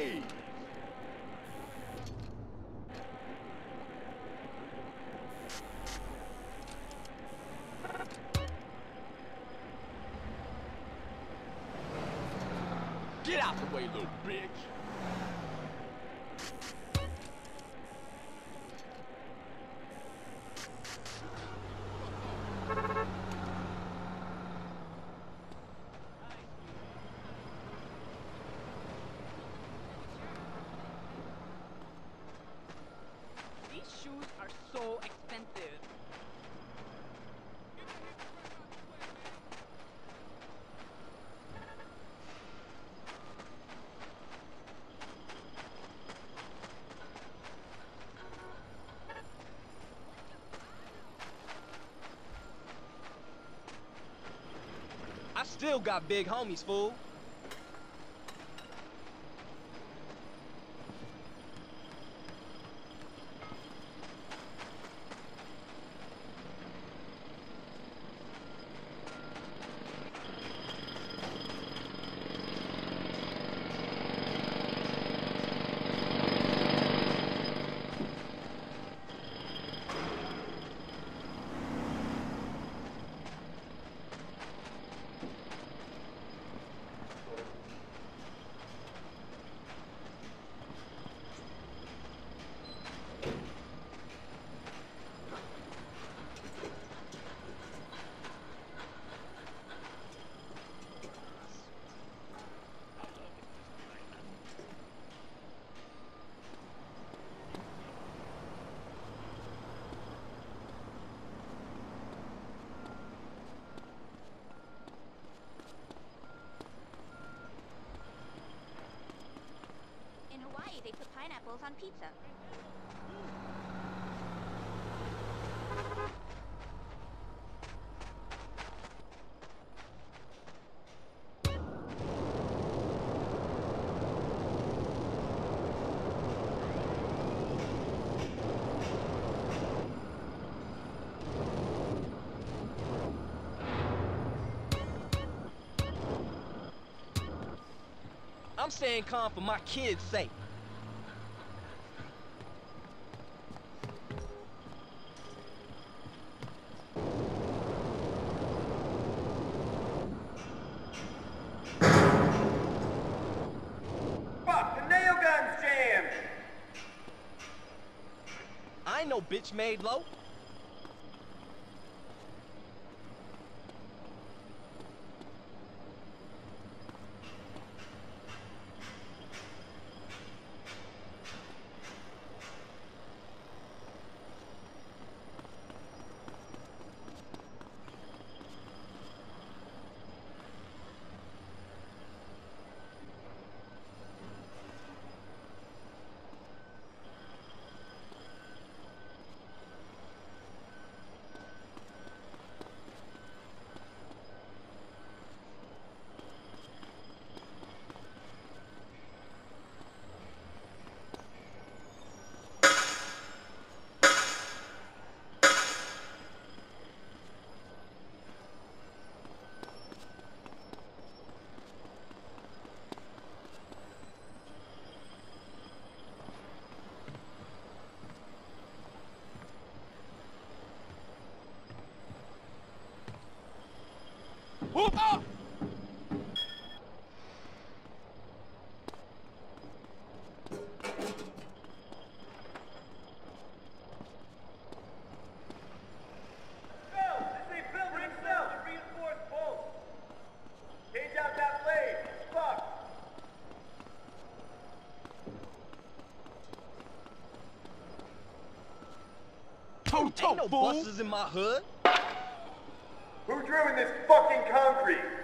three. Get out the way, little bitch. Still got big homies, fool. They put pineapples on pizza. I'm staying calm for my kids' sake. Bitch made low. Oh! Ain't no buses in my hood. Who drew in this fucking concrete?